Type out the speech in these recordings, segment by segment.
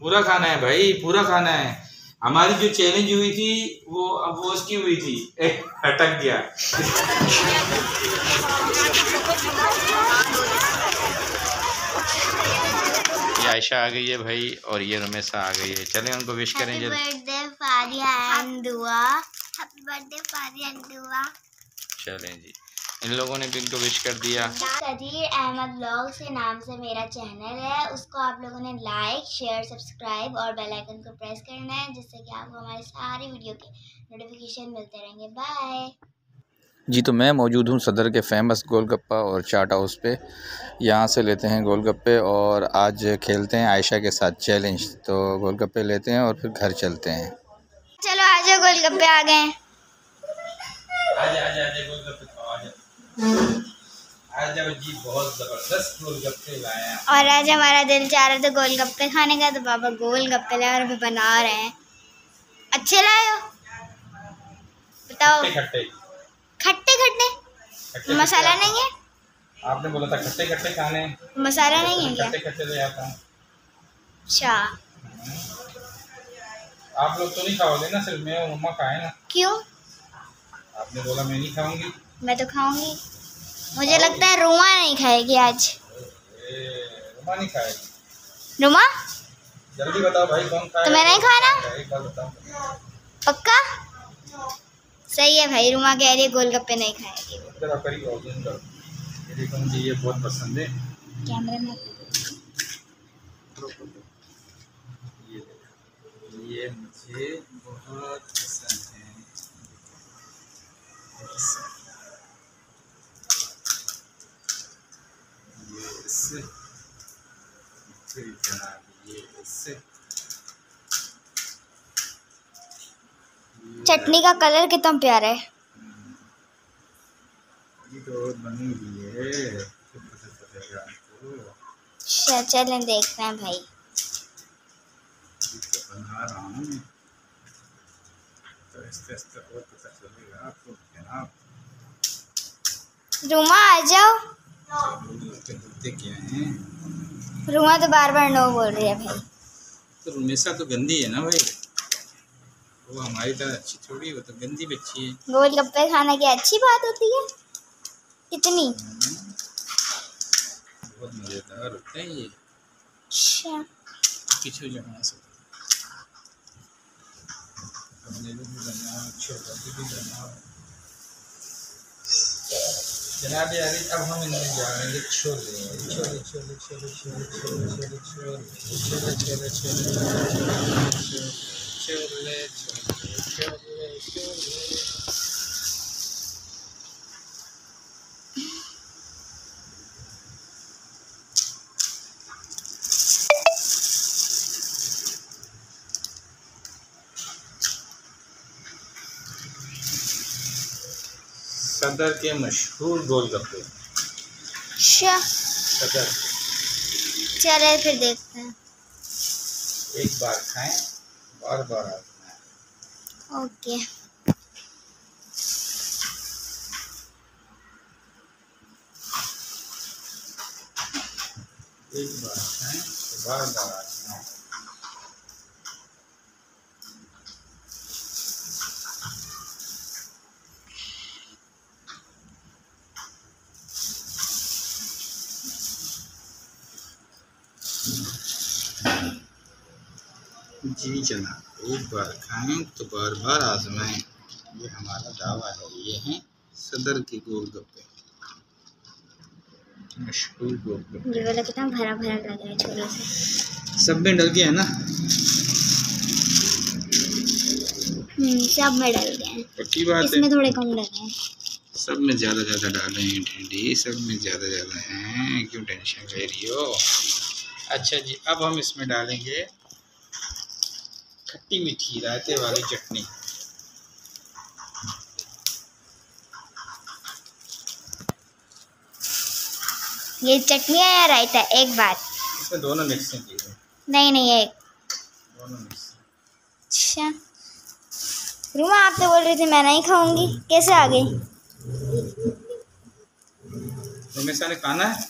पूरा खाना है भाई, पूरा खाना है। हमारी जो चैलेंज हुई थी वो अब वो उसकी हुई थी, अटक गया। ये आयशा आ गई है भाई और ये रुमैसा आ गई है। चलें उनको विश करें। चलें जी, इन लोगों ने भी इनको विश कर दिया। अहमद व्लॉग से नाम से मेरा चैनल है, उसको आप लोगों ने लाइक, शेयर, सब्सक्राइब और बेल आइकन को प्रेस करना है, जिससे कि आपको हमारे सारी वीडियो के नोटिफिकेशन मिलते रहेंगे। बाय जी। तो मैं मौजूद हूँ सदर के फेमस गोलगप्पा और चाट हाउस पे। यहाँ से लेते हैं गोलगप्पे और आज खेलते हैं आयशा के साथ चैलेंज। तो गोलगप्पे लेते हैं और फिर घर चलते हैं। चलो आज गोलगप्पे आ गए। आज जी बहुत जबरदस्त गोलगप्पे लाए हैं और आज हमारा दिल चाह रहा था गोलगप्पे खाने का, तो बाबा गोलगप्पे लाए और अभी बना रहे हैं। अच्छे लाए हो? बताओ। खट्टे खट्टे खट्टे मसाला नहीं है? आपने बोला था खट्टे खट्टे खाने, मसाला नहीं है क्या? खट्टे खट्टे ले आता हूँ। अच्छा, आप लोग तो नहीं खाओगे ना, सिर्फ मैं और मम्मा खाए ना। क्यों? आपने बोला मैं नहीं खाऊंगी। मैं तो खाऊंगी। मुझे लगता है रुमा नहीं खाएगी आज। रुमा नहीं खाएगी। रुमा जल्दी बताओ भाई कौन खाएगा। तो मैं नहीं खाना पक्का? सही है भाई, रुमा कह रही है गोलगप्पे नहीं खाएगी। मुझे ये बहुत पसंद है। कैमरे में ये मुझे बहुत पसंद है। चटनी का कलर कितना प्यारा है। ये तो बनी हुई है। चलें देखते हैं भाई। बना रहा हूँ तो और पता चलेगा आपको जनाब। रूमा आ जाओ। रूमा तो बार बार नो बोल रही है भाई। तो रुमैसा तो गंदी है ना भाई, वो हमारी तरह अच्छी थोड़ी, वो तो गंदी बच्ची है। गोलगप्पे खाना की अच्छी बात होती है कितनी, बहुत मजेदार होते हैं ये। अच्छा किचू जमा से हमने भी बनाया, छोटा भी बनाया। जनाब यारी अब हम इनमें जाएंगे सदर के मशहूर गोलगप्पे। सदर। चले फिर देखते हैं। एक बार खाएं, बार बार आजमाएं। ओके। एक बार खाएं, बार बार आजमाएं। जी जनाब, एक बार खाएं तो बार बार आजमाएं, ये हमारा दावा है। ये हैं सदर के गोलगप्पे, मशहूर गोलगप्पे। ये वाला कितना भरा भरा लग रहा है, छोले से सब में डल गया है ना। सब में डल गया है, पक्की बात है। इसमें थोड़े कम लगे हैं। सब में ज़्यादा डाले हैं ठंडी, सब में ज़्यादा हैं। क्यों टेंशन ले रही हो? अच्छा जी, अब हम इसमें डालेंगे खट्टी मीठी रायते वाली चटनी। ये चटनी है या रायता? एक बात इसमें दोनों मिक्स हैं। नहीं एक दोनों मिक्स। अच्छा रूमा, आप तो बोल रही थी मैं नहीं खाऊंगी, कैसे आ गई? रुमैसा ने खाना है।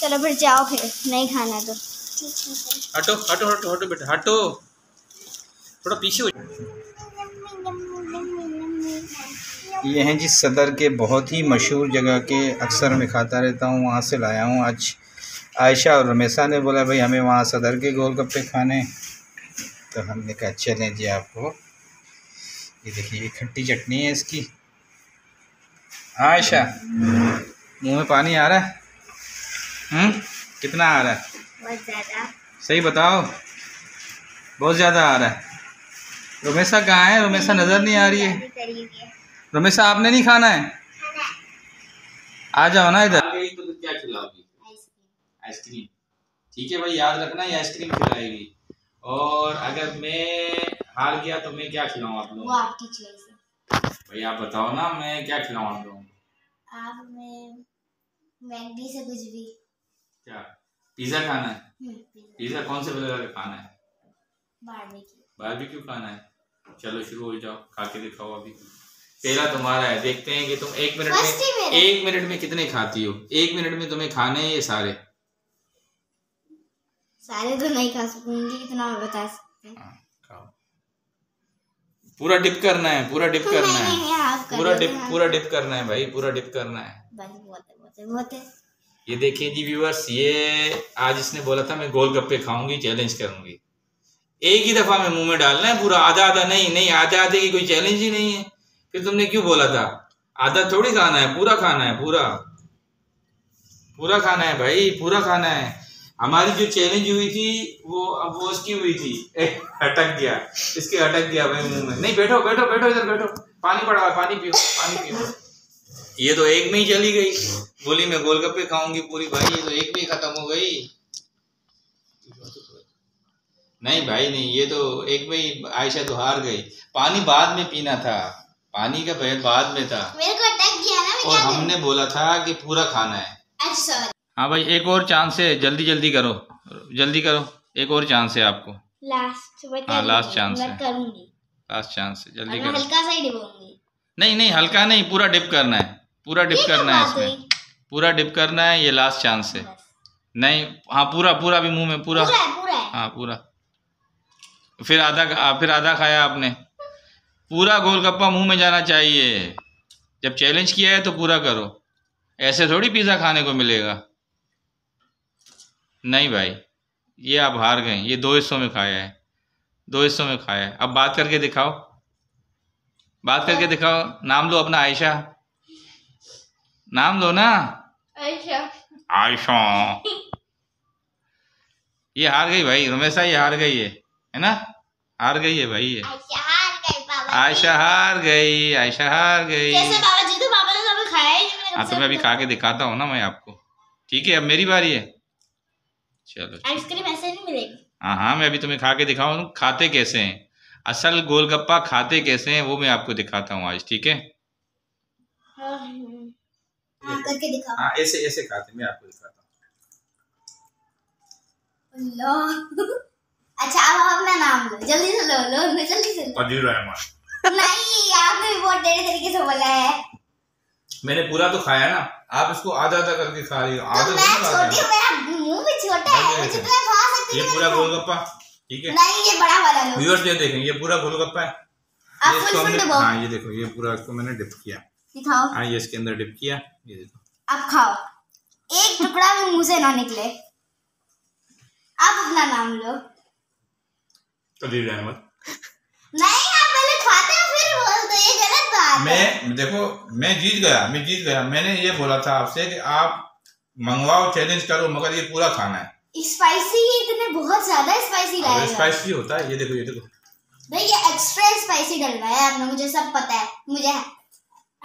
चलो फिर जाओ, फिर नहीं खाना तो हटो हटो हटो हटो बेटा हटो, थोड़ा पीछे हो जाओ। ये हैं जी सदर के बहुत ही मशहूर जगह के, अक्सर मैं खाता रहता हूँ, वहाँ से लाया हूँ। आज आयशा और रुमैसा ने बोला भाई हमें वहाँ सदर के गोलगप्पे खाने, तो हमने कहा चलें जी आपको। ये देखिए खट्टी चटनी है इसकी। आयशा मुंह में पानी आ रहा है? कितना आ रहा है? बहुत ज़्यादा। सही बताओ, बहुत ज़्यादा आ रहा है। रुमैसा कहाँ है? रुमैसा नज़र नहीं आ रही है। रुमैसा आपने नहीं खाना है? आ जाओ ना इधर। तो क्या खिलाओगी? आइसक्रीम। ठीक है भाई, याद रखना ये आइसक्रीम खिलाएगी, और अगर मैं हार गया तो मैं क्या खिलाऊं आप लोगों को? वो आपकी चॉइस है भाई, आप बताओ ना मैं क्या खिलाऊं आप लोगों को। आप में मैगी से कुछ भी। क्या पिज्जा खाना है? पिज्जा कौन से फ्लेवर का खाना है? बारबेक्यू। बारबेक्यू खाना है, चलो शुरू हो जाओ, खा के दिखाओ। अभी पहला तुम्हारा है, देखते हैं कि तुम एक मिनट में कितने खाती हो। 1 मिनट में तुम्हें खाने हैं ये सारे। सारे तो नहीं खा सकूंगी, इतना और बता सकते हैं। पूरा डिप करना है, पूरा डिप करना है, पूरा डिप करना है भाई, पूरा डिप करना है। बहुत है। ये देखिए जी व्यूअर्स, ये आज इसने बोला था मैं गोलगप्पे खाऊंगी, चैलेंज करूंगी। एक ही दफा में मुंह में डालना है पूरा, आधा आधा नहीं। नहीं आधा आधे की कोई चैलेंज ही नहीं है, फिर तुमने क्यों बोला था? आधा थोड़ी खाना है, पूरा खाना है, पूरा पूरा खाना है भाई, पूरा खाना है। हमारी जो चैलेंज हुई थी वो अब वो उसकी हुई थी, अटक गया, इसके अटक गया भाई मुंह में। नहीं बैठो बैठो बैठो इधर बैठो, पानी पड़ा है, पानी पियो, पानी पियो। ये तो एक में ही चली गई, बोली मैं गोलगप्पे खाऊंगी पूरी। भाई ये तो एक में ही खत्म हो गई। नहीं भाई नहीं, ये तो एक में ही आयशा तो हार गई। पानी बाद में पीना था, पानी का पैर बाद में था, मेरे को अटक गया ना। और हमने बोला था कि पूरा खाना है। हाँ भाई एक और चांस है, जल्दी जल्दी करो, जल्दी करो, एक और चांस है आपको। हाँ लास्ट चांस है, लास्ट चांस है, जल्दी करो। हल्का सा ही डिपोंगी। नहीं नहीं हल्का नहीं, पूरा डिप करना है, पूरा डिप करना है इसमें, पूरा डिप करना है। ये लास्ट चांस है। नहीं हाँ पूरा, पूरा भी मुंह में, पूरा हाँ पूरा। फिर आधा खाया आपने। पूरा गोलगप्पा मुंह में जाना चाहिए, जब चैलेंज किया है तो पूरा करो, ऐसे थोड़ी पिज़्ज़ा खाने को मिलेगा। नहीं भाई ये आप हार गए, ये 2 हिस्सों में खाया है, 2 हिस्सों में खाया है। अब बात करके दिखाओ, बात करके दिखाओ। नाम लो अपना, आयशा नाम लो ना। आयशा। आयशा ये हार गई भाई, रुमैसा ये हार गई है ना, हार गई है भाई ये। आयशा हार गई, आयशा हार गई। हाँ तो मैं अभी खा के दिखाता हूँ ना मैं आपको, ठीक है? अब मेरी बारी है, चलो। आइसक्रीम ऐसे नहीं मिलेगी। हाँ हाँ मैं अभी तुम्हें खा के दिखाऊँ खाते कैसे हैं, असल गोलगप्पा खाते कैसे हैं वो मैं आपको दिखाता हूँ आज, ठीक है? करके दिखाओ। हाँ ऐसे ऐसे खाते, मैं आपको दिखाता हूँ। अच्छा अब अपना नाम लो, जल्दी से लो, लो जल्दी से। फजीर रहमान। नहीं आपने बहुत टेढ़े तरीके से बोला है। मैंने पूरा तो खाया ना, आप इसको आधा आधा करके खा रही हो। आधा छोटी, मेरा मुंह भी छोटा है, मुझे तो खा सकती है। ये पूरा गोलगप्पा, ठीक है? नहीं ये बड़ा वाला लो। व्यूअर्स ये देखें, ये पूरा गोलगप्पा है। आप फुल डिप। हां ये देखो, ये पूरा इसको मैंने डिप किया। दिखाओ। हां ये इसके अंदर डिप किया, ये देखो। अब खाओ, एक टुकड़ा भी मुंह से ना निकले। आप अपना नाम लो। कदीर अहमद। नहीं आप पहले खाते हो फिर बोलते हो, ये गलत बात है। मैं देखो मैं जीत गया, मैं जीत गया। मैंने ये बोला था आपसे कि आप मंगवाओ, चैलेंज करो, मगर ये पूरा खाना है। स्पाइसी ही इतने, बहुत ज्यादा स्पाइसी लाया है। स्पाइसी होता है, ये देखो, ये देखो भाई ये एक्स्ट्रा स्पाइसी डल रहा है। आपने मुझे सब पता है, मुझे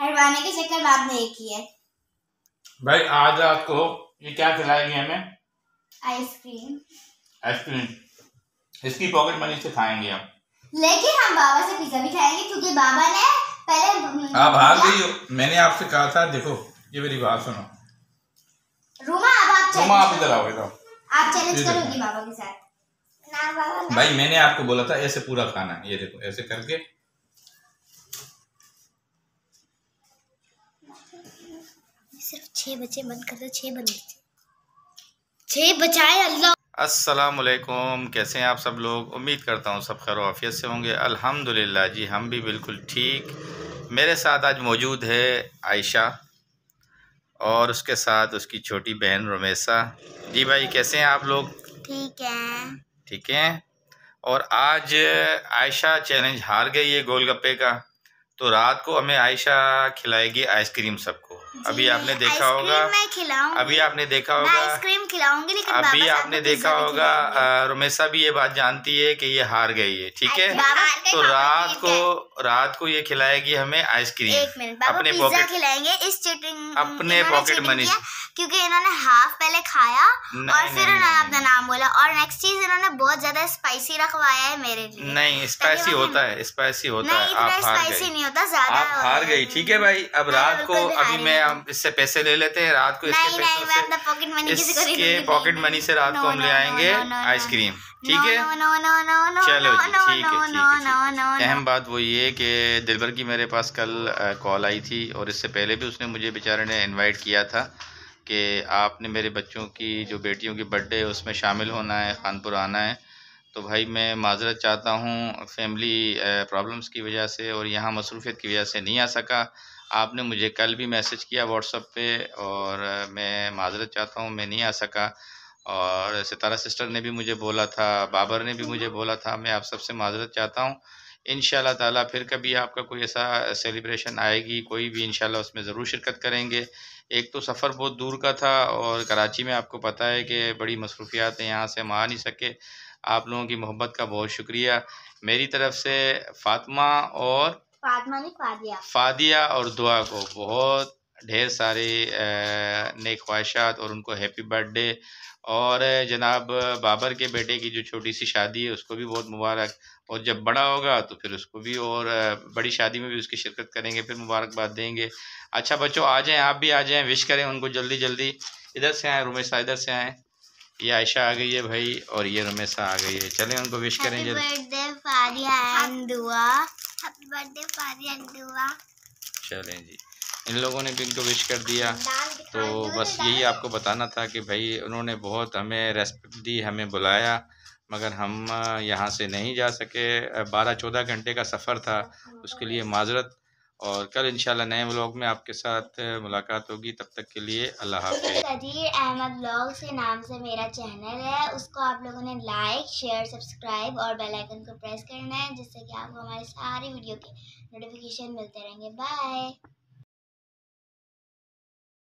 हड़वाने के चक्कर में आपने एक ही है भाई। आज आपको ये क्या खिलाएगी हमें? आइसक्रीम। आइसक्रीम इसकी पॉकेट मनी से खाएंगे आप, लेकिन हम बाबा से पिज्जा भी खाएंगे क्योंकि बाबा ने पहले। आप हार गई हो, मैंने आपसे कहा था। देखो ये मेरी बात सुनो रूमा, अब आप रूमा आप इधर आओगे, आप चैलेंज करोगी बाबा के साथ ना? बाबा ना। भाई मैंने आपको बोला था ऐसे पूरा खाना है, ये देखो ऐसे करके। सिर्फ 6 बचे, बंद कर दो, 6 बंद। छः बचाए अल्लाह। अस्सलाम वालेकुम, कैसे हैं आप सब लोग? उम्मीद करता हूँ सब खैर आफियत से होंगे। अल्हम्दुलिल्लाह जी, हम भी बिल्कुल ठीक। मेरे साथ आज मौजूद है आयशा और उसके साथ उसकी छोटी बहन रुमैसा। जी भाई, कैसे हैं आप लोग? ठीक हैं। ठीक हैं। और आज आयशा चैलेंज हार गई है गोलगप्पे का, तो रात को हमें आयशा खिलाएगी आइसक्रीम सबको। अभी आपने देखा होगा, अभी आपने देखा होगा आइसक्रीम खिलाऊंगी, लेकिन अभी आपने देखा होगा रुमैसा भी ये बात जानती है कि ये हार गई है। ठीक है, तो रात को ये खिलाएगी हमें आइसक्रीम, अपने पॉकेट खिलाएंगे इस चीटिंग, अपने पॉकेट मनी, क्योंकि इन्होंने हाफ पहले खाया और फिर इन्होंने अपना नाम बोला। और नेक्स्ट चीज इन्होंने बहुत ज्यादा स्पाइसी रखवाया है मेरे लिए। नहीं, स्पाइसी होता है, स्पाइसी होता है। आप हार गई, आप हार गई। ठीक है भाई, अब रात को अभी मैं इससे पैसे ले लेते हैं, रात को इसके पॉकेट मनी से रात को हम ले आएंगे आइसक्रीम। ठीक है, चलो जी, ठीक है। अहम बात वो ये कि दिलबर की मेरे पास कल कॉल आई थी, और इससे पहले भी उसने मुझे बेचारे ने इनवाइट किया था कि आपने मेरे बच्चों की जो बेटियों की बर्थडे है उसमें शामिल होना है, खानपुर आना है। तो भाई मैं माजरत चाहता हूँ फैमिली प्रॉब्लम्स की वजह से और यहाँ मसरूफियत की वजह से नहीं आ सका। आपने मुझे कल भी मैसेज किया व्हाट्सअप पे, और मैं माजरत चाहता हूँ, मैं नहीं आ सका। और सितारा सिस्टर ने भी मुझे बोला था, बाबर ने भी मुझे बोला था। मैं आप सबसे माजरत चाहता हूँ। इंशाल्लाह ताला फिर कभी आपका कोई ऐसा सेलिब्रेशन आएगी कोई भी, इंशाल्लाह उसमें ज़रूर शिरकत करेंगे। एक तो सफ़र बहुत दूर का था, और कराची में आपको पता है कि बड़ी मसरूफियात हैं, यहाँ से हम आ नहीं सके। आप लोगों की मोहब्बत का बहुत शुक्रिया। मेरी तरफ से फातिमा और फादिया और दुआ को बहुत ढेर सारे नेक ख्वाहिशात, और उनको हैप्पी बर्थडे। और जनाब बाबर के बेटे की जो छोटी सी शादी है उसको भी बहुत मुबारक, और जब बड़ा होगा तो फिर उसको भी, और बड़ी शादी में भी उसकी शिरकत करेंगे, फिर मुबारकबाद देंगे। अच्छा बच्चों, आ जाएँ, आप भी आ जाएँ, विश करें उनको जल्दी जल्दी। इधर से आएँ रुमैसा, इधर से आएँ। ये आयशा आ गई है भाई, और ये रुमैसा आ गई है। चलें उनको विश करें जल्दी। चलें जी, इन लोगों ने भी इनको विश कर दिया। तो बस यही आपको बताना था कि भाई उन्होंने बहुत हमें रेस्पेक्ट दी, हमें बुलाया, मगर हम यहाँ से नहीं जा सके। 12-14 घंटे का सफ़र था, उसके लिए माजरत। और कल इंशाल्लाह नए व्लॉग में आपके साथ मुलाकात होगी, तब तक के लिए अल्लाह हाफ़िज़। अहमद व्लॉग से नाम से मेरा चैनल है, उसको आप लोगों ने लाइक, शेयर, सब्सक्राइब और बेल आइकन को प्रेस करना है, जिससे कि आपको हमारी सारी वीडियो के नोटिफिकेशन मिलते रहेंगे। बाय।